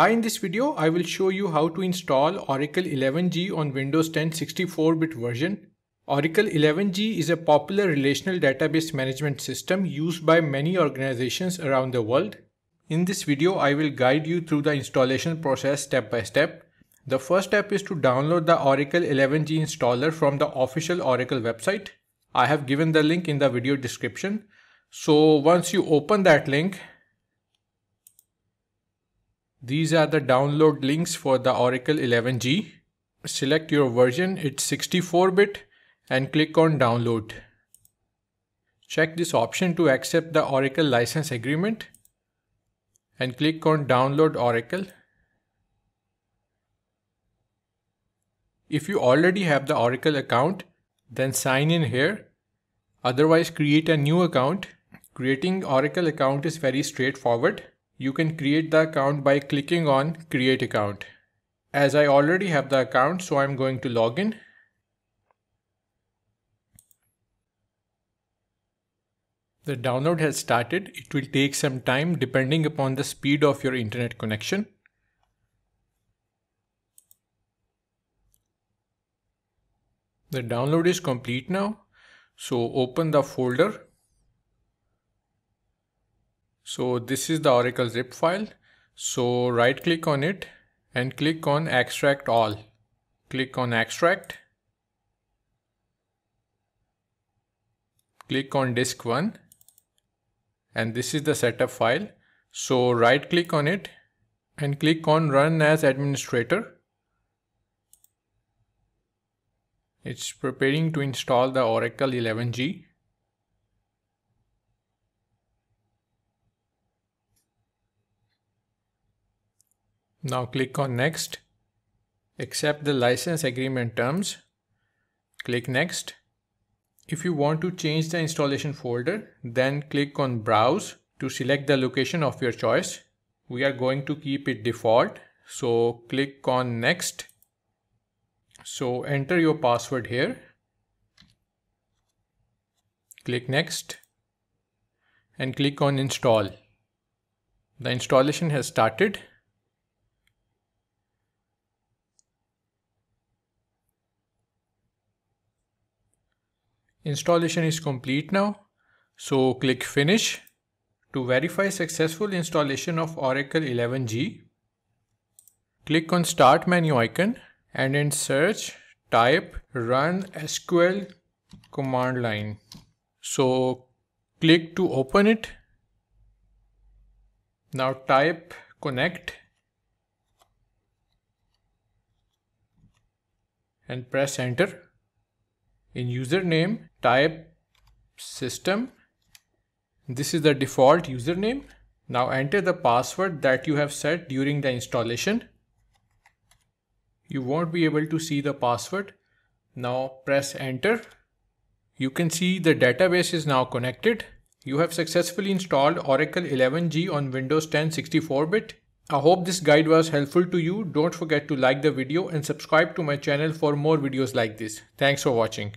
Hi, in this video, I will show you how to install Oracle 11g on Windows 10 64-bit version. Oracle 11g is a popular relational database management system used by many organizations around the world. In this video, I will guide you through the installation process step by step. The first step is to download the Oracle 11g installer from the official Oracle website. I have given the link in the video description. So once you open that link, these are the download links for the Oracle 11g. Select your version, it's 64-bit, and click on download. Check this option to accept the Oracle license agreement and click on download Oracle. If you already have the Oracle account, then sign in here. Otherwise, create a new account. Creating Oracle account is very straightforward. You can create the account by clicking on create account. As I already have the account, so I'm going to log in. The download has started. It will take some time depending upon the speed of your internet connection. The download is complete now. So open the folder. So this is the Oracle zip file. So right click on it and click on extract all. Click on extract. Click on disk 1. And this is the setup file. So right click on it and click on run as administrator. It's preparing to install the Oracle 11g. Now click on next, accept the license agreement terms, click next. If you want to change the installation folder, then click on browse to select the location of your choice. We are going to keep it default, so click on next. So enter your password here, click next and click on install. The installation has started. Installation is complete now, so click finish to verify successful installation of Oracle 11g. Click on start menu icon and in search type run SQL command line. So click to open it. Now type connect and press enter. In username, type system. This is the default username. Now enter the password that you have set during the installation. You won't be able to see the password. Now press enter. You can see the database is now connected. You have successfully installed Oracle 11g on Windows 10 64-bit. I hope this guide was helpful to you. Don't forget to like the video and subscribe to my channel for more videos like this. Thanks for watching.